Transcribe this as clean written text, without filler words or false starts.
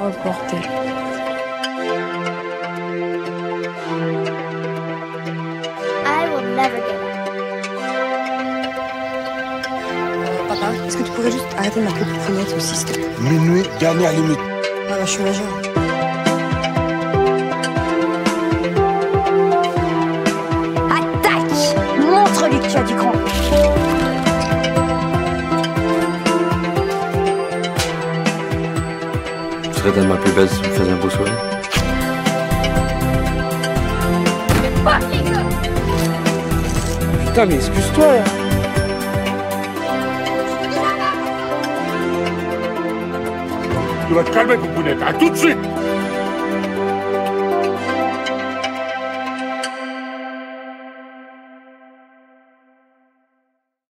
Oh bordel. I will never give up. Papa, est-ce que tu pourrais juste arrêter de m'appeler pour fenêtre aussi, s'il te plaît? Minuit, dernière limite. Voilà, je suis majeure. Attaque! Montre-lui que tu as du cran. Je serais tellement plus belle si tu me faisais un beau sourire. Putain, mais excuse-toi là. Tu vas te calmer, Poupounette, à tout de suite.